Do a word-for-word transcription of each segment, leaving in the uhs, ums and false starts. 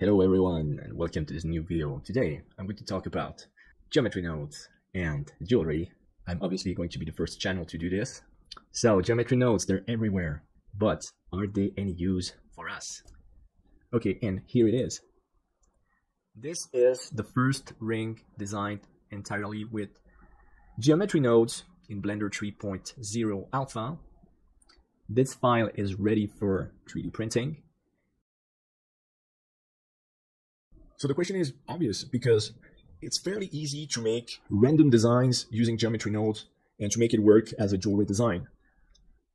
Hello everyone and welcome to this new video. Today I'm going to talk about geometry nodes and jewelry. I'm obviously going to be the first channel to do this. So geometry nodes, they're everywhere, but are they any use for us? Okay, and here it is. This is the first ring designed entirely with geometry nodes in Blender three point oh Alpha. This file is ready for three D printing. So the question is obvious, because it's fairly easy to make random designs using geometry nodes and to make it work as a jewelry design.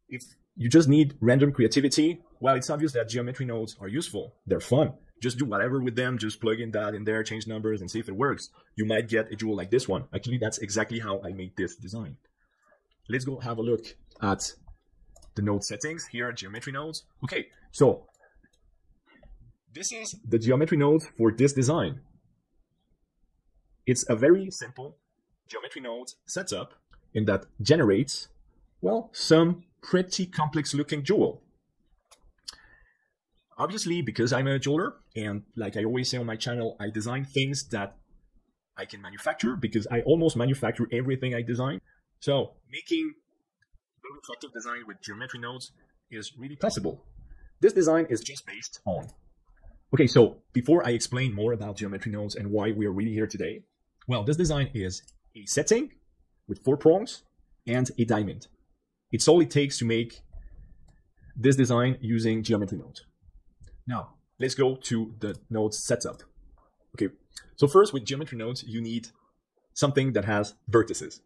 If you just need random creativity, well, it's obvious that geometry nodes are useful. They're fun. Just do whatever with them. Just plug in that in there, change numbers, and see if it works. You might get a jewel like this one. Actually, that's exactly how I made this design. Let's go have a look at the node settings. Here are geometry nodes. Okay, so this is the geometry node for this design. It's a very simple geometry node setup in that generates, well, some pretty complex looking jewel. Obviously, because I'm a jeweler, and like I always say on my channel, I design things that I can manufacture, because I almost manufacture everything I design. So making a reflective design with geometry nodes is really possible. This design is just based on okay, so before I explain more about geometry nodes and why we are really here today, well, this design is a setting with four prongs and a diamond. It's all it takes to make this design using geometry nodes. Now, let's go to the node setup. Okay, so first with geometry nodes, you need something that has vertices,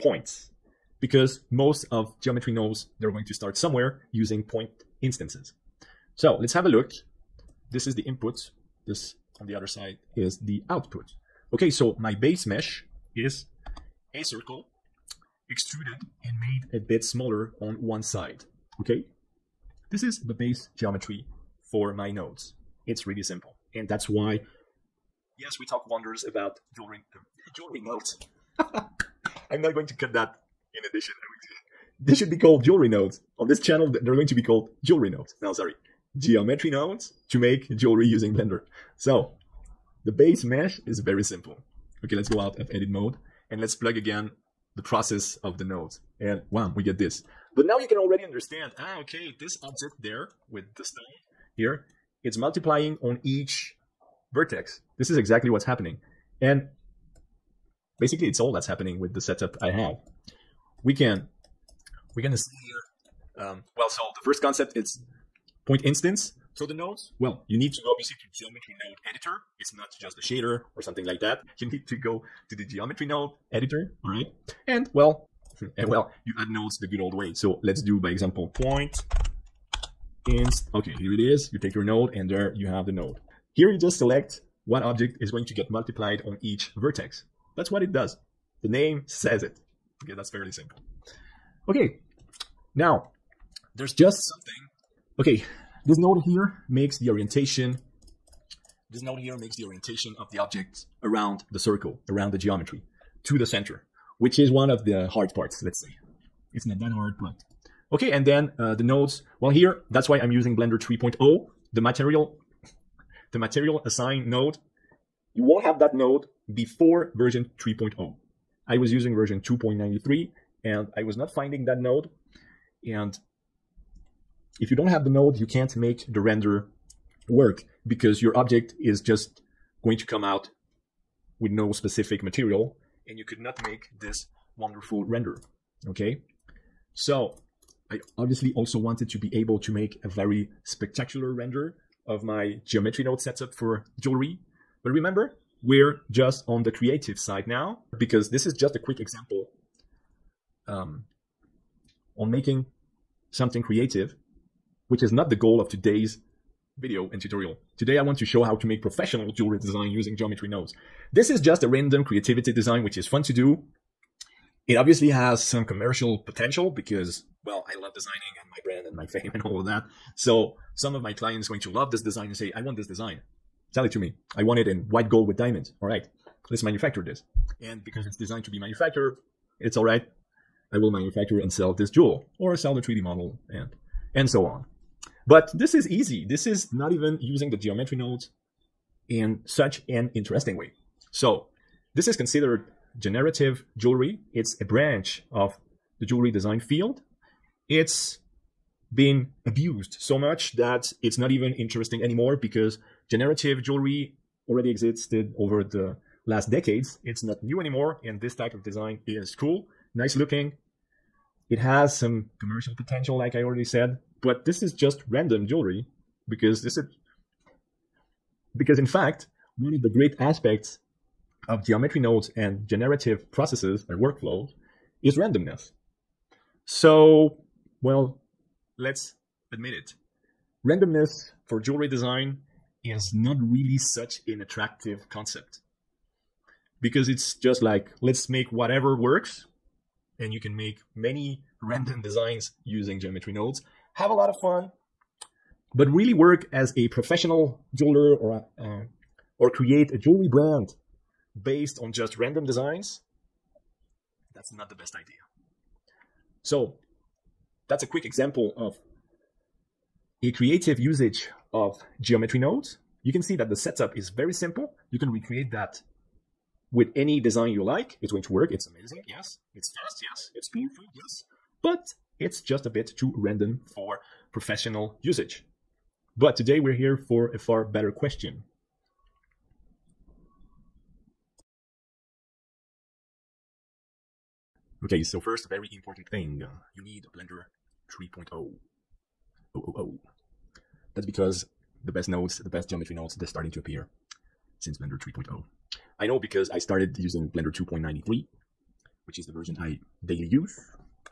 points, because most of geometry nodes, they're going to start somewhere using point instances. So let's have a look. This is the input. This on the other side is the output. Okay, so my base mesh is a circle extruded and made a bit smaller on one side. Okay, this is the base geometry for my nodes. It's really simple. And that's why, yes, we talk wonders about jewelry, jewelry nodes. I'm not going to cut that in addition. They should be called jewelry nodes. On this channel, they're going to be called jewelry nodes. No, sorry. Geometry nodes to make jewelry using Blender. So the base mesh is very simple. Okay, let's go out of edit mode and let's plug again the process of the nodes. And wow, we get this. But now you can already understand, ah, okay, this object there with the stone here, it's multiplying on each vertex. This is exactly what's happening. And basically it's all that's happening with the setup I have. We can, we're gonna see here, um, well, so the first concept is point instance. So the nodes, well, you need to go obviously to geometry node editor. It's not just the shader or something like that. You need to go to the geometry node editor, all right? And well, and well, you add nodes the good old way. So let's do, by example, point inst. Okay, here it is. You take your node and there you have the node. Here you just select what object is going to get multiplied on each vertex. That's what it does. The name says it. Okay, that's fairly simple. Okay, now there's just something. Okay, this node here makes the orientation. This node here makes the orientation of the object around the circle, around the geometry, to the center, which is one of the hard parts, let's say. It's not that hard, but okay, and then uh, the nodes, well here, that's why I'm using Blender three point oh. The material, the material assign node, you won't have that node before version three point oh. I was using version two point ninety-three, and I was not finding that node. And if you don't have the node, you can't make the render work, because your object is just going to come out with no specific material, and you could not make this wonderful render, okay? So I obviously also wanted to be able to make a very spectacular render of my geometry node setup for jewelry. But remember, we're just on the creative side now, because this is just a quick example um, on making something creative, which is not the goal of today's video and tutorial. Today, I want to show how to make professional jewelry design using geometry nodes. This is just a random creativity design, which is fun to do. It obviously has some commercial potential because, well, I love designing and my brand and my fame and all of that. So some of my clients are going to love this design and say, I want this design. Tell it to me. I want it in white gold with diamonds. All right, let's manufacture this. And because it's designed to be manufactured, it's all right. I will manufacture and sell this jewel, or sell the three D model, and, and so on. But this is easy. This is not even using the geometry nodes. in such an interesting way. So this is considered generative jewelry. It's a branch of the jewelry design field. It's been abused so much that it's not even interesting anymore, because generative jewelry already existed over the last decades. It's not new anymore, and this type of design is cool, nice looking. It has some commercial potential, like I already said, but this is just random jewelry, because this is because in fact, one of the great aspects of geometry nodes and generative processes and workflows is randomness. So, well, let's admit it. Randomness for jewelry design is not really such an attractive concept, because it's just like, let's make whatever works, and you can make many random designs using geometry nodes, have a lot of fun, but really work as a professional jeweler or, uh, or create a jewelry brand based on just random designs, that's not the best idea. So that's a quick example of a creative usage of geometry nodes. You can see that the setup is very simple. You can recreate that with any design you like. It's going to work. It's amazing. Yes. It's fast. Yes. It's beautiful. Yes. But it's just a bit too random for professional usage. But today we're here for a far better question. Okay, so first, very important thing, you need Blender three point oh. Oh, oh, oh. That's because the best nodes, the best geometry nodes, they're starting to appear since Blender three point oh. I know, because I started using Blender two point ninety-three, which is the version I daily use,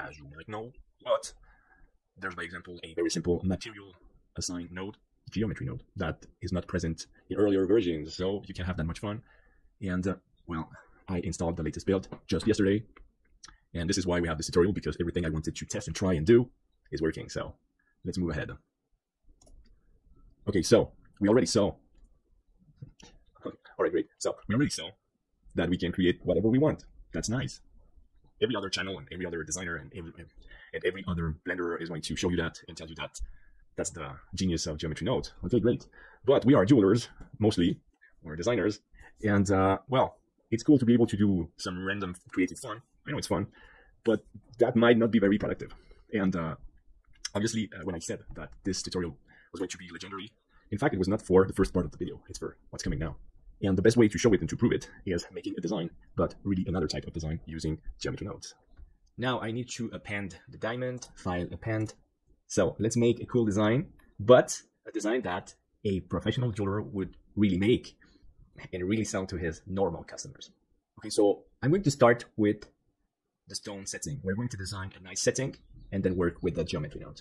as you might know, but there's, by example, a very simple material assigned node, geometry node, that is not present in earlier versions, so you can have that much fun. And, uh, well, I installed the latest build just yesterday, and this is why we have this tutorial, because everything I wanted to test and try and do is working. So let's move ahead. Okay, so we already saw. Okay, all right, great. So we already saw that we can create whatever we want. That's nice. Every other channel and every other designer and every, and every other Blenderer is going to show you that and tell you that. That's the genius of geometry nodes. Okay, great. But we are jewelers, mostly, or designers. And uh, well, it's cool to be able to do some random creative fun. I know it's fun, but that might not be very productive. And uh, obviously, uh, when I said that this tutorial was going to be legendary, in fact, it was not for the first part of the video. It's for what's coming now. And the best way to show it and to prove it is making a design, but really another type of design using geometry nodes. Now I need to append the diamond, file append. So let's make a cool design, but a design that a professional jeweler would really make and really sell to his normal customers. Okay, so I'm going to start with the stone setting. We're going to design a nice setting and then work with the geometry node.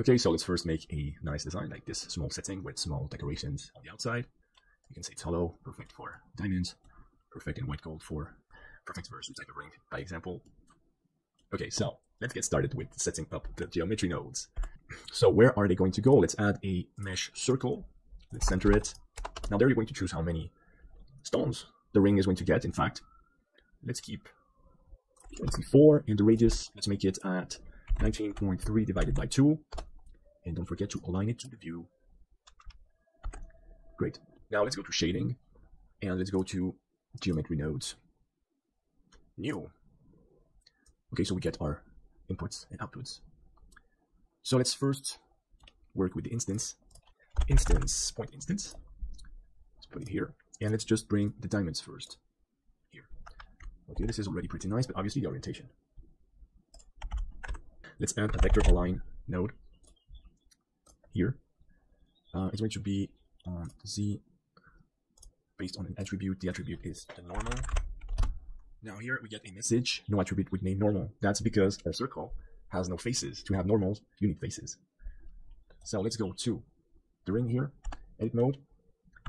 Okay, so let's first make a nice design like this small setting with small decorations on the outside. You can say it's hollow, perfect for diamonds, perfect in white gold for perfect for some type of ring, by example. Okay, so let's get started with setting up the geometry nodes. So where are they going to go? Let's add a mesh circle. Let's center it. Now there you're going to choose how many stones the ring is going to get. In fact, let's keep let's see four in the radius. Let's make it at nineteen point three divided by two. And don't forget to align it to the view. Great. Now let's go to shading and let's go to geometry nodes. New. Okay, so we get our inputs and outputs. So let's first work with the instance. Instance, point instance. Let's put it here. And let's just bring the diamonds first. Here. Okay, this is already pretty nice, but obviously the orientation. Let's add a vector align node here. Uh, it's going to be um, Z based on an attribute. The attribute is the normal. Now here we get a message, no attribute with name normal. That's because our circle has no faces. To have normals, you need faces. So let's go to the ring here, edit mode,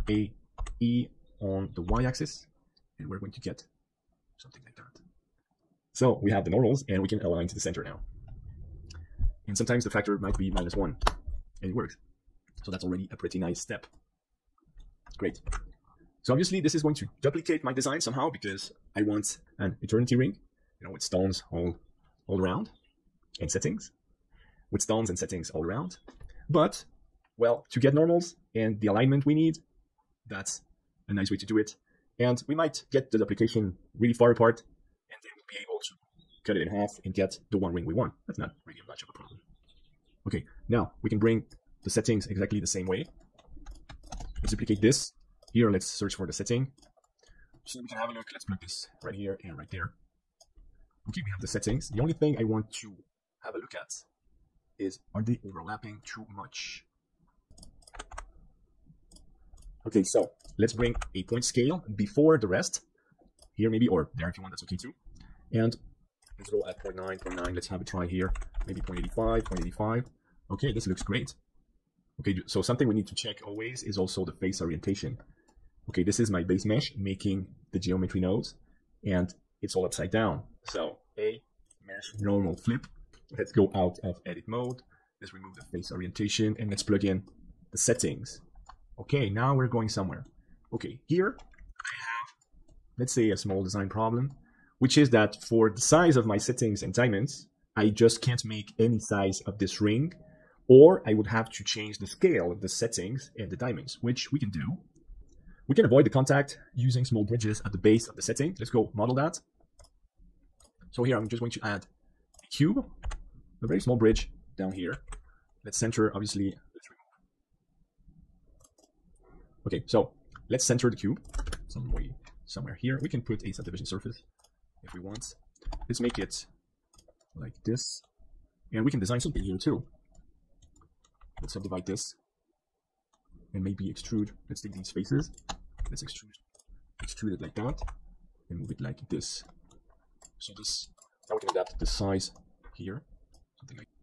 a E on the y-axis, and we're going to get something like that. So we have the normals, and we can align to the center now. And sometimes the factor might be minus one, and it works. So that's already a pretty nice step. Great. So obviously this is going to duplicate my design somehow because I want an eternity ring, you know, with stones all, all around and settings, with stones and settings all around. But, well, to get normals and the alignment we need, that's a nice way to do it. And we might get the duplication really far apart, and then we'll be able to cut it in half and get the one ring we want. That's not really much of a problem. Okay, now we can bring the settings exactly the same way. Let's duplicate this. Here, let's search for the setting. So we can have a look. Let's plug this right here and right there. Okay, we have the settings. The only thing I want to have a look at is, are they overlapping too much? Okay, so let's bring a point scale before the rest. Here maybe, or there if you want, that's okay too. And let's go at zero point nine, zero point nine. Let's have a try here. Maybe zero point eight five, zero point eight five. Okay, this looks great. Okay, so something we need to check always is also the face orientation. Okay, this is my base mesh making the geometry nodes, and it's all upside down. So a mesh normal flip. Let's go out of edit mode. Let's remove the face orientation and let's plug in the settings. Okay, now we're going somewhere. Okay, here I have, let's say, a small design problem, which is that for the size of my settings and diamonds, I just can't make any size of this ring, or I would have to change the scale of the settings and the diamonds, which we can do. We can avoid the contact using small bridges at the base of the setting. Let's go model that. So here I'm just going to add a cube, a very small bridge down here. Let's center, obviously. Let's remove. Okay, so let's center the cube some way, somewhere here. We can put a subdivision surface if we want. Let's make it like this. And we can design something here too. Let's subdivide this. And maybe extrude. Let's take these faces. Let's extrude, extrude it like that, and move it like this. So this, now we can adapt the size here. Something like that.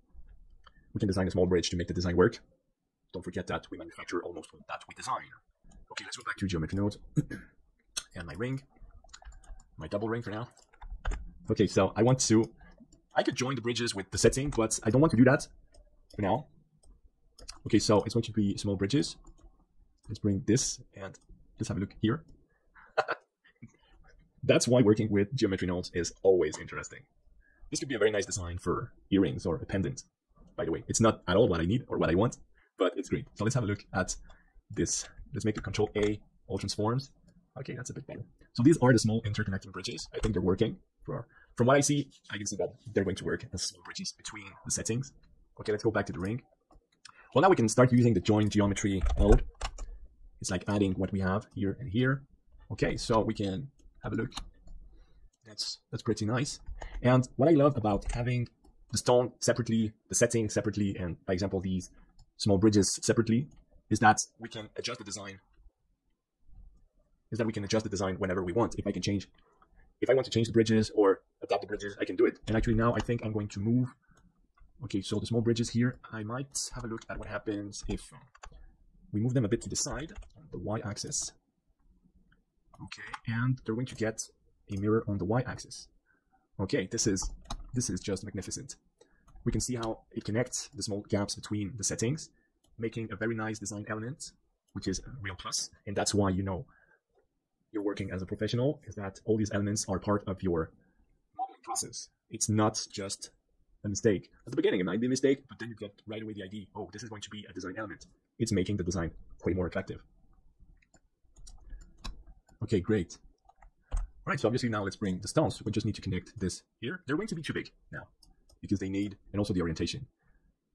We can design a small bridge to make the design work. Don't forget that we manufacture almost that we design. Okay, let's go back to geometry nodes and my ring, my double ring for now. Okay, so I want to, I could join the bridges with the setting, but I don't want to do that for now. Okay, so it's going to be small bridges. Let's bring this and let's have a look here. That's why working with geometry nodes is always interesting. This could be a very nice design for earrings or a pendant. By the way, it's not at all what I need or what I want, but it's great. So let's have a look at this. Let's make it Control A, all transforms. Okay, that's a bit better. So these are the small interconnecting bridges. I think they're working. For, from what I see, I can see that they're going to work as small bridges between the settings. Okay, let's go back to the ring. Well, now we can start using the join geometry node. It's like adding what we have here and here. Okay, so we can have a look. That's that's pretty nice. And what I love about having the stone separately, the setting separately, and for example, these small bridges separately, is that we can adjust the design. Is that we can adjust the design whenever we want. If I can change, if I want to change the bridges or adapt the bridges, I can do it. And actually now I think I'm going to move Okay, so the small bridges here, I might have a look at what happens if we move them a bit to the side, on the y-axis. Okay, and they're going to get a mirror on the y-axis. Okay, this is, this is just magnificent. We can see how it connects the small gaps between the settings, making a very nice design element, which is a real plus. And that's why, you know, you're working as a professional, is that all these elements are part of your modeling process. It's not just a mistake. At the beginning, it might be a mistake, but then you get right away the idea, oh, this is going to be a design element. It's making the design way more attractive. Okay, great. All right, so obviously now let's bring the stones. We just need to connect this here. They're going to be too big now because they need, and also the orientation.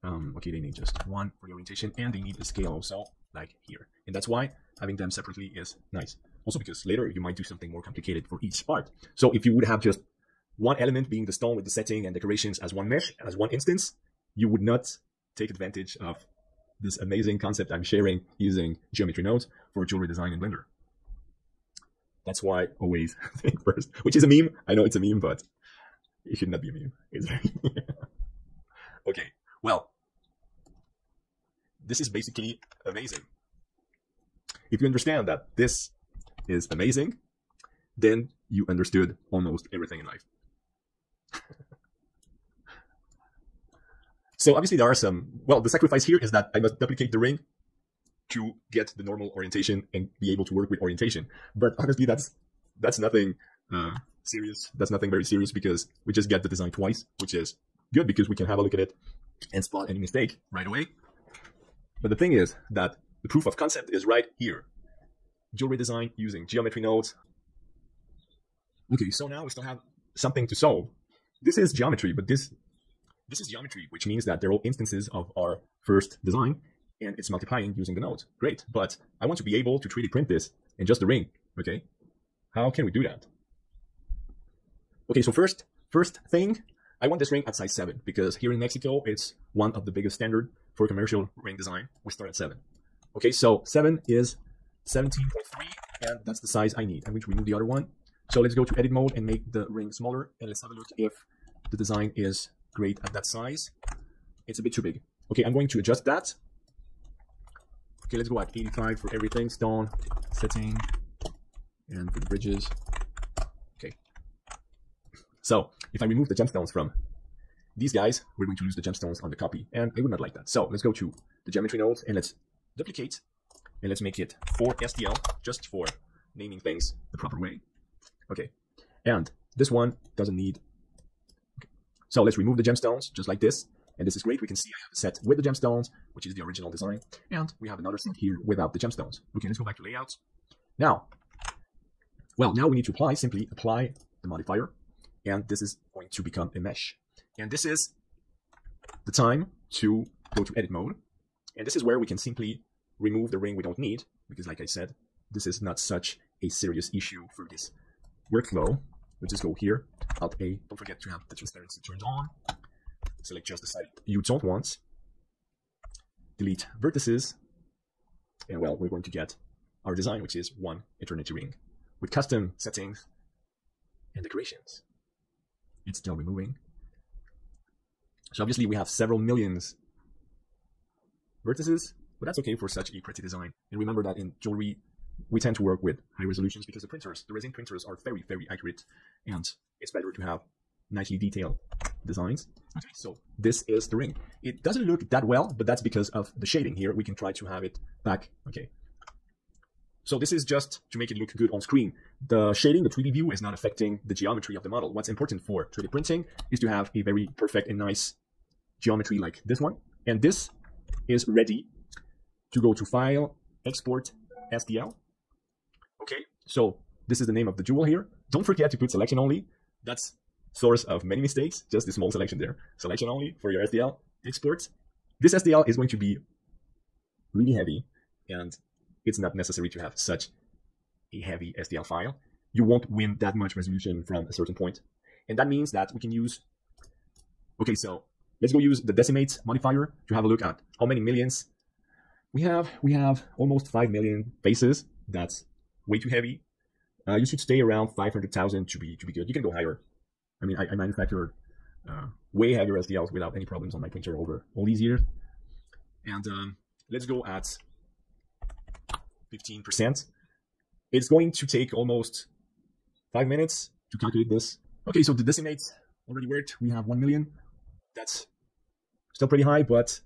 Um, okay, they need just one for the orientation, and they need a scale also, like here. And that's why having them separately is nice. Also because later you might do something more complicated for each part. So if you would have just one element being the stone with the setting and decorations as one mesh, as one instance, you would not take advantage of this amazing concept I'm sharing using Geometry Nodes for jewelry design in Blender. That's why always think first, which is a meme. I know it's a meme, but it should not be a meme. It's very... Okay, well, this is basically amazing. If you understand that this is amazing, then you understood almost everything in life. So obviously there are some, well, the sacrifice here is that I must duplicate the ring to get the normal orientation and be able to work with orientation. But honestly, that's that's nothing uh, serious. That's nothing very serious because we just get the design twice, which is good because we can have a look at it and spot any mistake right away. But the thing is that the proof of concept is right here. Jewelry design using geometry nodes. Okay, so now we still have something to solve. This is geometry, but this This is geometry, which means that they're all instances of our first design, and it's multiplying using the nodes. Great, but I want to be able to three D print this in just the ring, okay? How can we do that? Okay, so first, first thing, I want this ring at size seven, because here in Mexico, it's one of the biggest standard for commercial ring design. We start at seven. Okay, so seven is seventeen point three, and that's the size I need. I'm going to remove the other one. So let's go to edit mode and make the ring smaller, and let's have a look if the design is great at that size. It's a bit too big. Okay, I'm going to adjust that. Okay, let's go at eighty-five for everything, stone, setting, and for the bridges. Okay. So if I remove the gemstones from these guys, we're going to lose the gemstones on the copy, and I would not like that. So let's go to the geometry nodes and let's duplicate, and let's make it for S T L, just for naming things the proper way. Okay, and this one doesn't need. So let's remove the gemstones, just like this. And this is great. We can see I have a set with the gemstones, which is the original design. And we have another set here without the gemstones. Okay, let's go back to layout. Now, well, now we need to apply, simply apply the modifier. And this is going to become a mesh. And this is the time to go to edit mode. And this is where we can simply remove the ring we don't need, because like I said, this is not such a serious issue for this workflow. We'll just go here, Alt A. Don't forget to have the transparency turned on. Select just the side you don't want. Delete vertices. And well, we're going to get our design, which is one eternity ring with custom settings and decorations. It's still removing. So obviously we have several millions vertices, but that's okay for such a pretty design. And remember that in jewelry, we tend to work with high resolutions because the printers, the resin printers are very, very accurate, and it's better to have nicely detailed designs. Okay, so this is the ring. It doesn't look that well, but that's because of the shading here. We can try to have it back. Okay. So this is just to make it look good on screen. The shading, the three D view, is not affecting the geometry of the model. What's important for three D printing is to have a very perfect and nice geometry like this one. And this is ready to go to File, Export, S T L. Okay, so this is the name of the jewel here. Don't forget to put selection only. That's source of many mistakes, just the small selection there. Selection only for your S T L, exports. This S T L is going to be really heavy, and it's not necessary to have such a heavy S T L file. You won't win that much resolution from a certain point. And that means that we can use, okay, so let's go use the decimate modifier to have a look at how many millions we have. We have almost five million faces. That's way too heavy. Uh, you should stay around five hundred thousand to be to be good. You can go higher. I mean, I, I manufactured uh, way heavier S T Ls without any problems on my printer over all these years. And um, let's go at fifteen percent. It's going to take almost five minutes to calculate this. Okay, so the decimates already worked. We have one million. That's still pretty high, but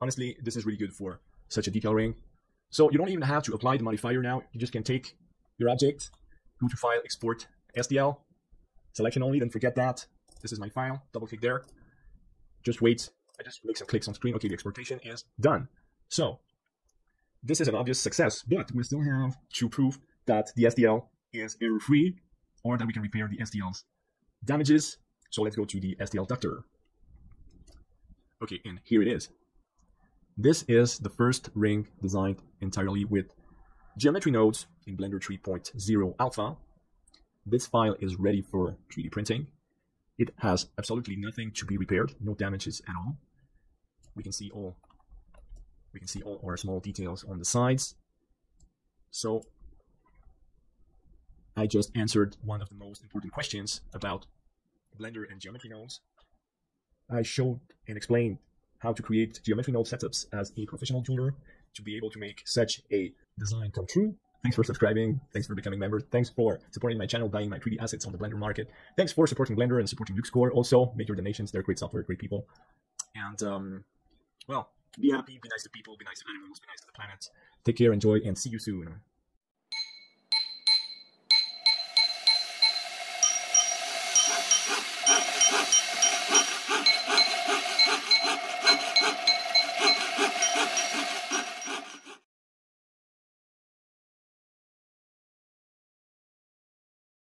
honestly, this is really good for such a decal ring. So you don't even have to apply the modifier now. You just can take your object, go to File, Export, S T L, selection only, then forget that. This is my file. Double click there. Just wait. I just make some clicks on screen. Okay, the exportation is done. So this is an obvious success, but we still have to prove that the S T L is error-free or that we can repair the S T L's damages. So let's go to the S T L doctor. Okay, and here it is. This is the first ring designed entirely with Geometry Nodes in Blender three point oh Alpha. This file is ready for three D printing. It has absolutely nothing to be repaired, no damages at all. We can see all we can see all our small details on the sides. So I just answered one of the most important questions about Blender and Geometry Nodes. I showed and explained how to create geometry node setups as a professional tooler to be able to make such a design come true. Thanks for subscribing. Thanks for becoming a member. Thanks for supporting my channel, buying my three D assets on the Blender market. Thanks for supporting Blender and supporting LuxCore. Also, make your donations. They're great software, great people. And, um, well, be happy, be nice to people, be nice to animals, be nice to the planet. Take care, enjoy, and see you soon.